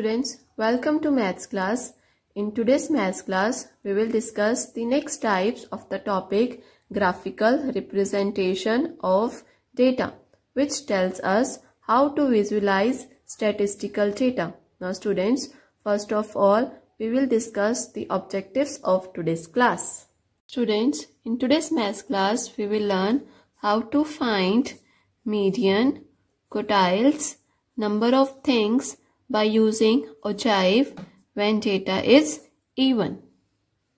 Students, welcome to maths class. In today's maths class, we will discuss the next types of the topic graphical representation of data, which tells us how to visualize statistical data. Now students, first of all, we will discuss the objectives of today's class. Students, in today's maths class, we will learn how to find median, quartiles, number of things by using OJIVE when data is even.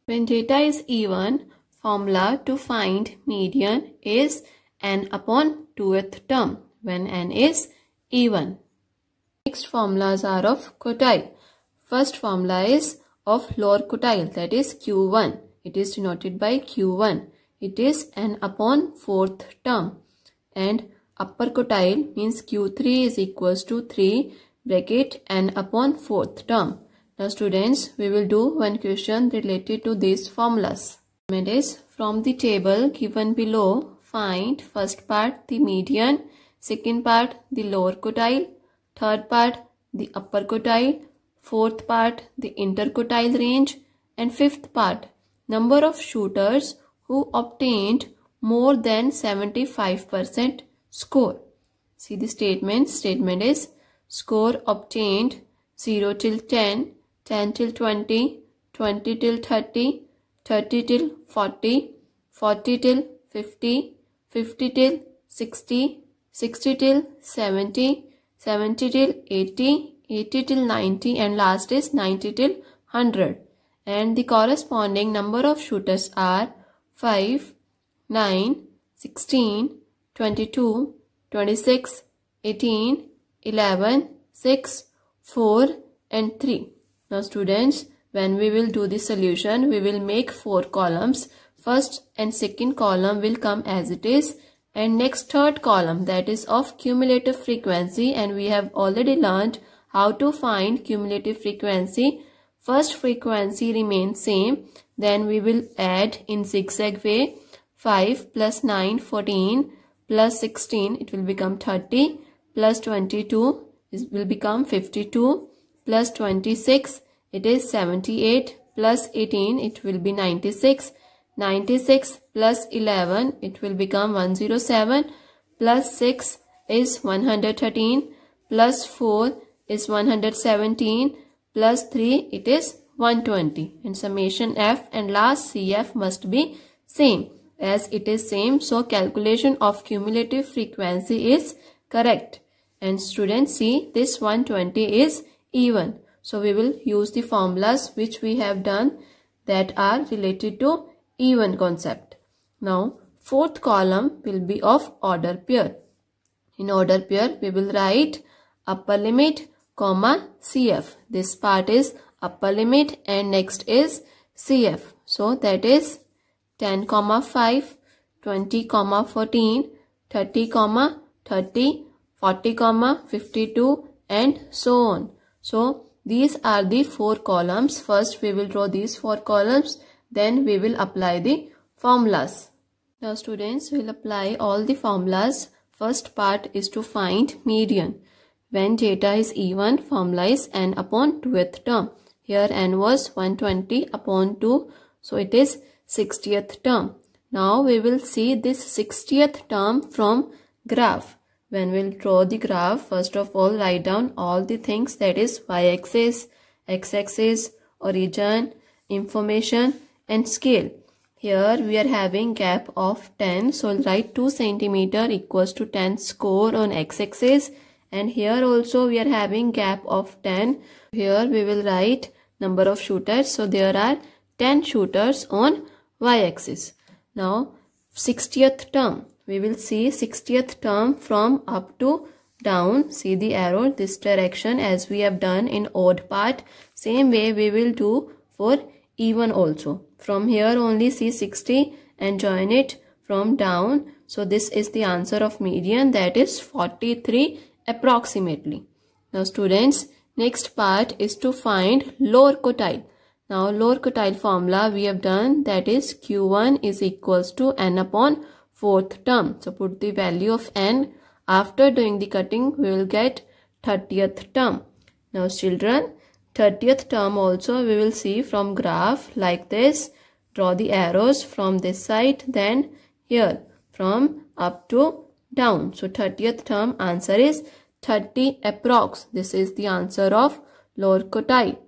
When data is even, formula to find median is n upon 2th term when n is even. Next formulas are of quartile. First formula is of lower quartile, that is Q1. It is denoted by Q1. It is n upon 4th term, and upper quartile means Q3 is equals to 3 bracket n upon 4th term. Now students, we will do one question related to these formulas. It is from the table given below, find first part the median, second part the lower quartile, third part the upper quartile, fourth part the interquartile range, and fifth part number of shooters who obtained more than 75% score. See the statement. Statement is score obtained 0 till 10, 10 till 20, 20 till 30, 30 till 40, 40 till 50, 50 till 60, 60 till 70, 70 till 80, 80 till 90, and last is 90 till 100. And the corresponding number of shooters are 5, 9, 16, 22, 26, 18, 11, 6, 4 and 3. Now students, when we will do the solution, we will make 4 columns. First and second column will come as it is, and next third column, that is of cumulative frequency, and we have already learned how to find cumulative frequency. First frequency remains same, then we will add in zigzag way. 5 plus 9, 14 plus 16, it will become 30. Plus 22, it will become 52. Plus 26, it is 78. Plus 18, it will be 96. 96 plus 11, it will become 107. Plus 6 is 113. Plus 4 is 117. Plus 3, it is 120. And summation F and last CF must be same. As it is same, so calculation of cumulative frequency is correct. And students, see, this 120 is even. So we will use the formulas which we have done that are related to even concept. Now, fourth column will be of order pair. In order pair, we will write upper limit, comma, CF. This part is upper limit and next is CF. So that is 10, 5, 20, 14, 30, 30, 40, 52, and so on. So these are the 4 columns. First we will draw these 4 columns, then we will apply the formulas. Now students, we will apply all the formulas. First part is to find median. When data is even, formula is n upon 2th term. Here n was 120 upon 2, so it is 60th term. Now we will see this 60th term from graph. When we will draw the graph, first of all write down all the things, that is y-axis, x-axis, origin, information and scale. Here we are having gap of 10, so we'll write 2 cm equals to 10 score on x-axis, and here also we are having gap of 10. Here we will write number of shooters, so there are 10 shooters on y-axis. Now 60th term, we will see 60th term from up to down. See the arrow this direction, as we have done in odd part. Same way we will do for even also. From here only see 60 and join it from down. So this is the answer of median, that is 43 approximately. Now students, next part is to find lower quartile. Now lower quartile formula we have done, that is Q1 is equals to n upon 4th term. So put the value of n. After doing the cutting, we will get 30th term. Now children, 30th term also we will see from graph like this. Draw the arrows from this side, then here from up to down. So 30th term answer is 30 approx. This is the answer of lower quartile.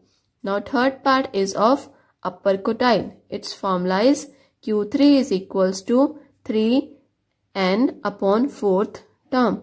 Now third part is of upper quartile. Its formula is Q3 is equals to 3n upon fourth term.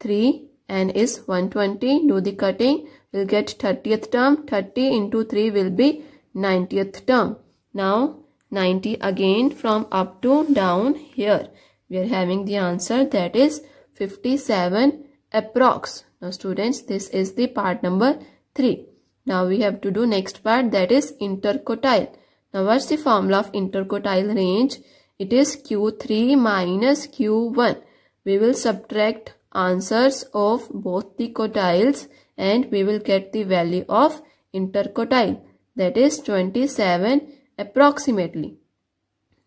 3n is 120. Do the cutting. We'll get 30th term. 30 into 3 will be 90th term. Now 90 again from up to down here. We are having the answer that is 57 approx. Now students, this is the part number 3. Now we have to do next part, that is interquartile. Now what's the formula of interquartile range? It is Q3 minus Q1. We will subtract answers of both the quartiles and we will get the value of interquartile, that is 27 approximately.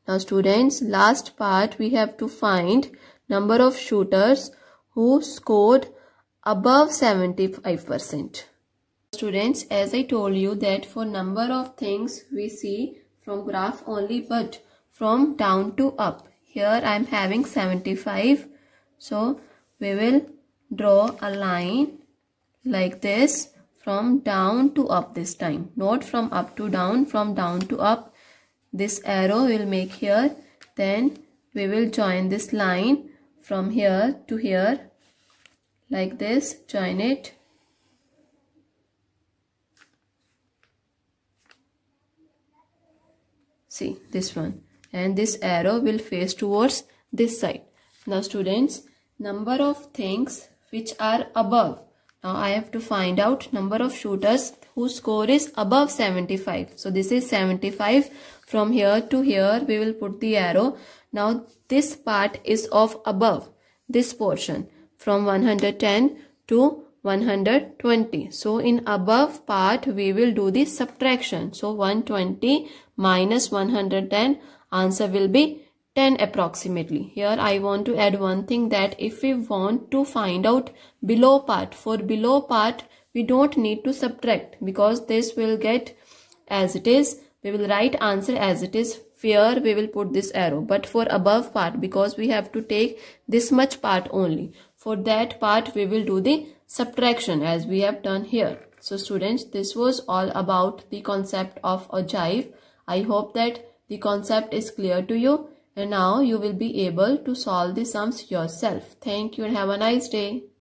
Now students, last part we have to find number of shooters who scored above 75%. Students, as I told you that for number of things we see from graph only, but from down to up, here I am having 75. So we will draw a line like this from down to up this time, not from up to down, from down to up. This arrow will make here, then we will join this line from here to here like this. Join it. See this one, and this arrow will face towards this side. Now students, number of things which are above. Now I have to find out number of shooters whose score is above 75. So this is 75. From here to here we will put the arrow. Now this part is of above, this portion from 110 to 120. So in above part we will do the subtraction. So 120 minus 110, answer will be 10 approximately. Here I want to add one thing, that if we want to find out below part, for below part we don't need to subtract, because this will get as it is. We will write answer as it is. Here we will put this arrow. But for above part, because we have to take this much part only, for that part we will do the subtraction as we have done here. So students, this was all about the concept of OJIVE. I hope that the concept is clear to you. And now you will be able to solve the sums yourself. Thank you and have a nice day.